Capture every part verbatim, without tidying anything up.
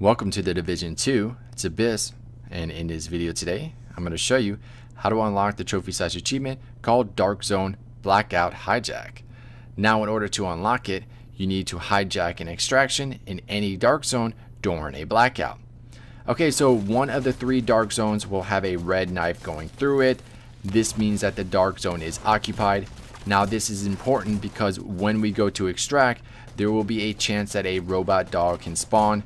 Welcome to The Division two, it's Abyss, and in this video today, I'm going to show you how to unlock the trophy slash achievement called Dark Zone Blackout Hijack. Now in order to unlock it, you need to hijack an extraction in any dark zone during a blackout. Okay, so one of the three dark zones will have a red knife going through it. This means that the dark zone is occupied. Now this is important because when we go to extract, there will be a chance that a robot dog can spawn.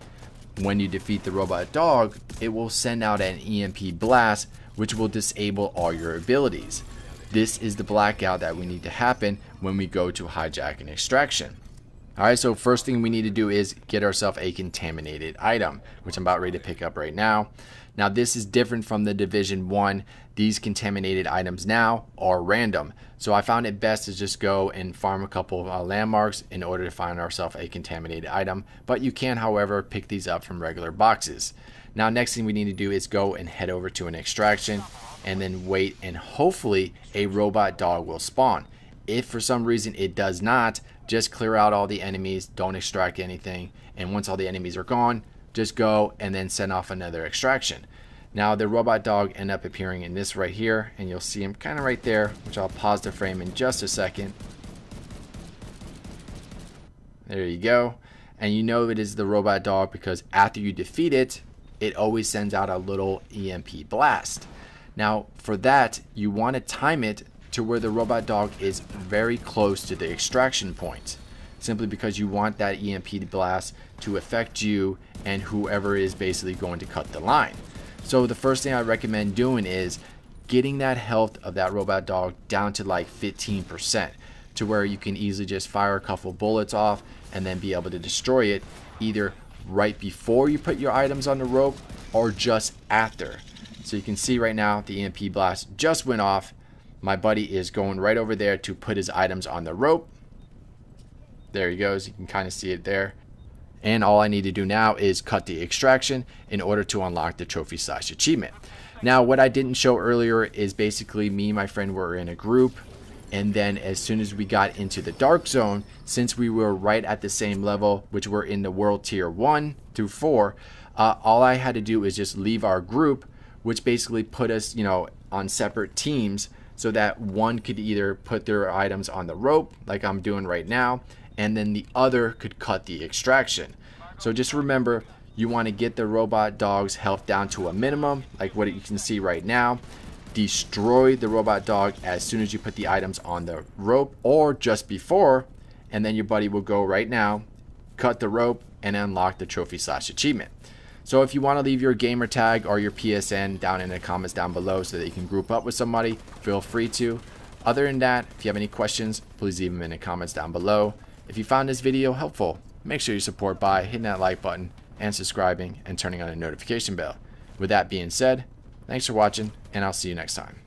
When you defeat the robot dog, it will send out an E M P blast, which will disable all your abilities. This is the blackout that we need to happen when we go to hijack an extraction. Alright, so first thing we need to do is get ourselves a contaminated item, which I'm about ready to pick up right now. Now this is different from the Division one. These contaminated items now are random. So I found it best to just go and farm a couple of uh, landmarks in order to find ourselves a contaminated item. But you can, however, pick these up from regular boxes. Now next thing we need to do is go and head over to an extraction and then wait, and hopefully a robot dog will spawn. If for some reason it does not, just clear out all the enemies, don't extract anything, and once all the enemies are gone, just go and then send off another extraction. Now the robot dog end up appearing in this right here, and you'll see him kind of right there, which I'll pause the frame in just a second. There you go. And you know it is the robot dog because after you defeat it, it always sends out a little E M P blast. Now for that, you want to time it to where the robot dog is very close to the extraction point, simply because you want that E M P blast to affect you and whoever is basically going to cut the line. So the first thing I recommend doing is getting that health of that robot dog down to like fifteen percent, to where you can easily just fire a couple bullets off and then be able to destroy it, either right before you put your items on the rope or just after. So you can see right now the E M P blast just went off. My buddy is going right over there to put his items on the rope. There he goes, you can kind of see it there. And all I need to do now is cut the extraction in order to unlock the trophy slash achievement. Now what I didn't show earlier is basically me and my friend were in a group, and then as soon as we got into the dark zone, since we were right at the same level, which were in the world tier one through four, uh, all I had to do is just leave our group, which basically put us, you know, on separate teams, so that one could either put their items on the rope like I'm doing right now, and then the other could cut the extraction. So just remember, you want to get the robot dog's health down to a minimum, like what you can see right now. Destroy the robot dog as soon as you put the items on the rope or just before, and then your buddy will go right now, cut the rope, and unlock the trophy slash achievement. So if you want to leave your gamer tag or your P S N down in the comments down below so that you can group up with somebody, feel free to. Other than that, if you have any questions, please leave them in the comments down below. If you found this video helpful, make sure you support by hitting that like button and subscribing and turning on the notification bell. With that being said, thanks for watching, and I'll see you next time.